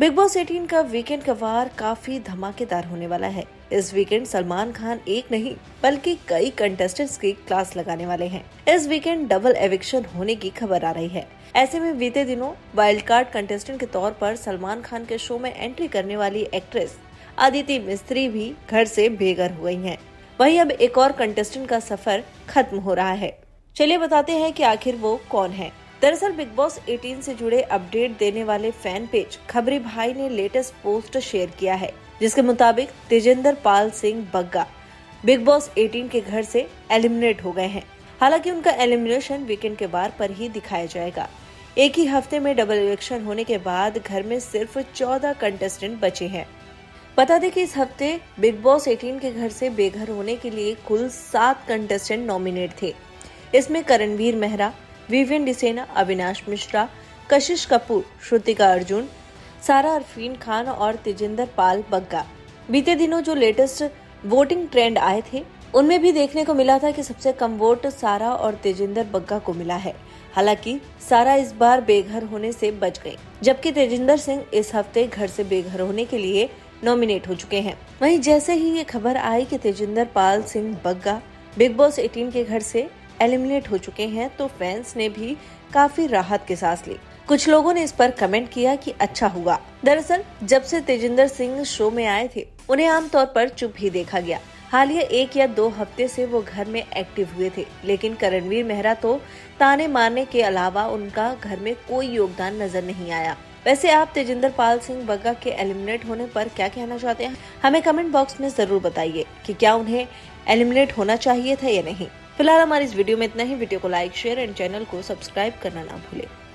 Big Boss 18 का weekend का वार काफी धमाकेदार होने वाला है। इस वीकेंड सलमान खान एक नहीं बल्कि कई कंटेस्टेंट्स की क्लास लगाने वाले हैं। इस वीकेंड डबल एविक्शन होने की खबर आ रही है। ऐसे में बीते दिनों वाइल्ड कार्ड कंटेस्टेंट के तौर पर सलमान खान के शो में एंट्री करने वाली एक्ट्रेस अदिति मिस्त्री भी घर से बेघर हो गई है। वहीं अब एक और कंटेस्टेंट का सफर खत्म हो रहा है। चलिए बताते हैं कि आखिर वो कौन है। दरअसल बिग बॉस 18 से जुड़े अपडेट देने वाले फैन पेज खबरी भाई ने लेटेस्ट पोस्ट शेयर किया है, जिसके मुताबिक तेजिंदर पाल सिंह बग्गा बिग बॉस 18 के घर से एलिमिनेट हो गए हैं। हालांकि उनका एलिमिनेशन वीकेंड के बार पर ही दिखाया जाएगा। एक ही हफ्ते में डबल इलेक्शन होने के बाद घर में सिर्फ 14 कंटेस्टेंट बचे हैं। बता दें कि इस हफ्ते बिग बॉस 18 के घर से बेघर होने के लिए कुल 7 कंटेस्टेंट नॉमिनेट थे। इसमें करणवीर मेहरा, विवियन डिसेना, अविनाश मिश्रा, कशिश कपूर, श्रुतिका अर्जुन, सारा अरफीन खान और तजिंदर पाल बग्गा। बीते दिनों जो लेटेस्ट वोटिंग ट्रेंड आए थे उनमें भी देखने को मिला था कि सबसे कम वोट सारा और तजिंदर बग्गा को मिला है। हालांकि सारा इस बार बेघर होने से बच गई, जबकि तेजिंदर सिंह इस हफ्ते घर से बेघर होने के लिए नॉमिनेट हो चुके हैं। वहीं जैसे ही ये खबर आई कि तेजिंदर पाल सिंह बग्गा बिग बॉस 18 के घर से एलिमिनेट हो चुके हैं, तो फैंस ने भी काफी राहत की सांस ली। कुछ लोगों ने इस पर कमेंट किया कि अच्छा हुआ। दरअसल जब से तेजिंदर सिंह शो में आए थे उन्हें आमतौर पर चुप ही देखा गया। हालिया 1 या 2 हफ्ते से वो घर में एक्टिव हुए थे, लेकिन करणवीर मेहरा तो ताने मारने के अलावा उनका घर में कोई योगदान नजर नहीं आया। वैसे आप तेजिंदर पाल सिंह बग्गा के एलिमिनेट होने पर क्या कहना चाहते हैं? हमें कमेंट बॉक्स में जरूर बताइए कि क्या उन्हें एलिमिनेट होना चाहिए था या नहीं। फिलहाल हमारे इस वीडियो में इतना ही। वीडियो को लाइक, शेयर एंड चैनल को सब्सक्राइब करना ना भूलें।